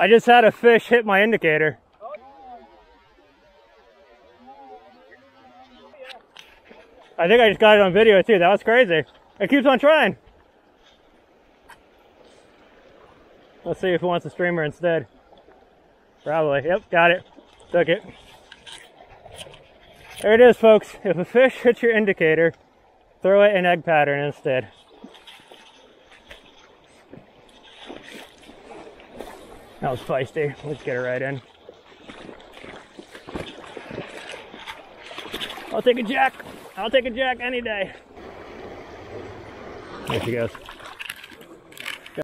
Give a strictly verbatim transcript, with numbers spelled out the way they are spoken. I just had a fish hit my indicator. I think I just got it on video too. That was crazy. It keeps on trying. Let's see if it wants a streamer instead. Probably. Yep, got it. Took it. There it is, folks. If a fish hits your indicator, throw it in egg pattern instead. That was feisty. Let's get it right in. I'll take a jack. I'll take a jack any day. There she goes.